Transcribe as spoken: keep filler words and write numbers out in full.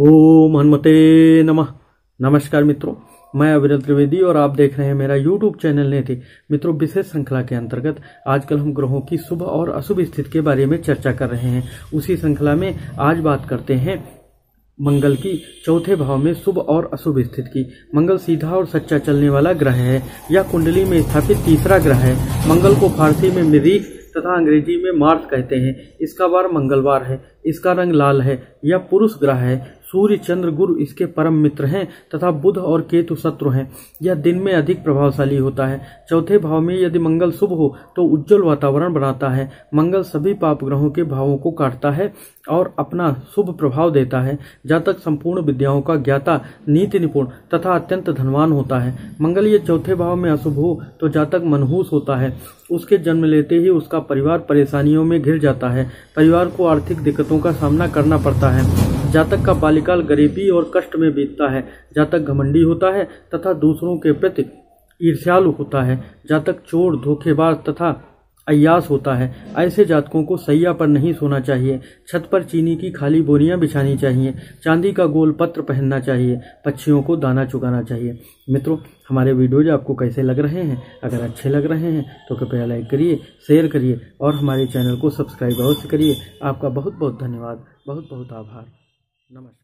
ओम हनुमते नमः। नमस्कार मित्रों, मैं अविरल त्रिवेदी और आप देख रहे हैं मेरा यूट्यूब चैनल नेति। मित्रों, विशेष श्रृंखला के अंतर्गत आजकल हम ग्रहों की शुभ और अशुभ स्थिति के बारे में चर्चा कर रहे हैं। उसी श्रृंखला में आज बात करते हैं मंगल की चौथे भाव में शुभ और अशुभ स्थिति की। मंगल सीधा और सच्चा चलने वाला ग्रह है। यह कुंडली में स्थापित तीसरा ग्रह है। मंगल को फारसी में मिरी तथा अंग्रेजी में मार्स कहते हैं। इसका वार मंगलवार है। इसका रंग लाल है। यह पुरुष ग्रह है। सूर्य चंद्र गुरु इसके परम मित्र हैं तथा बुध और केतु शत्रु हैं। यह दिन में अधिक प्रभावशाली होता है। चौथे भाव में यदि मंगल शुभ हो तो उज्जवल वातावरण बनाता है। मंगल सभी पाप ग्रहों के भावों को काटता है और अपना शुभ प्रभाव देता है। जातक संपूर्ण विद्याओं का ज्ञाता, नीति निपुण तथा अत्यंत धनवान होता है। मंगल ये चौथे भाव में अशुभ हो तो जातक मनहूस होता है। उसके जन्म लेते ही उसका परिवार परेशानियों में घिर जाता है। परिवार को आर्थिक दिक्कतों का सामना करना पड़ता है। जातक का बाल्यकाल गरीबी और कष्ट में बीतता है। जातक घमंडी होता है तथा दूसरों के प्रति ईर्ष्यालु होता है। जातक चोर, धोखेबाज तथा अय्यास होता है। ऐसे जातकों को सैया पर नहीं सोना चाहिए। छत पर चीनी की खाली बोरियां बिछानी चाहिए। चांदी का गोल पत्र पहनना चाहिए। पक्षियों को दाना चुगाना चाहिए। मित्रों, हमारे वीडियोज आपको कैसे लग रहे हैं? अगर अच्छे लग रहे हैं तो कृपया लाइक करिए, शेयर करिए और हमारे चैनल को सब्सक्राइब अवश्य करिए। आपका बहुत बहुत धन्यवाद, बहुत बहुत आभार। नमस्कार।